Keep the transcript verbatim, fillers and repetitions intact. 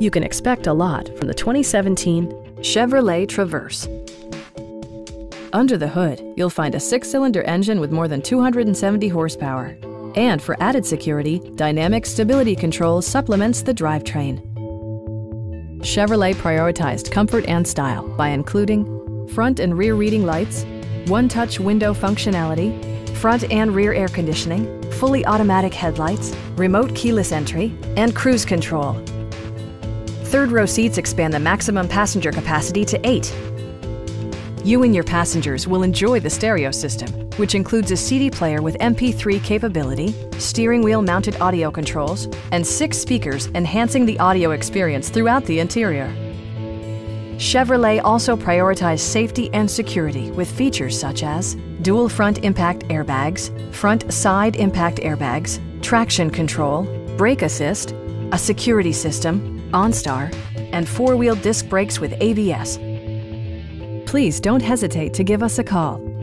You can expect a lot from the twenty seventeen Chevrolet Traverse. Under the hood, you'll find a six-cylinder engine with more than two hundred seventy horsepower. And for added security, Dynamic Stability Control supplements the drivetrain. Chevrolet prioritized comfort and style by including front and rear reading lights, one-touch window functionality, front and rear air conditioning, fully automatic headlights, remote keyless entry, and cruise control. Third-row seats expand the maximum passenger capacity to eight. You and your passengers will enjoy the stereo system, which includes a C D player with M P three capability, steering wheel-mounted audio controls, and six speakers enhancing the audio experience throughout the interior. Chevrolet also prioritized safety and security with features such as dual front impact airbags, front side impact airbags, traction control, brake assist, a security system, OnStar, and four-wheel disc brakes with A B S. Please don't hesitate to give us a call.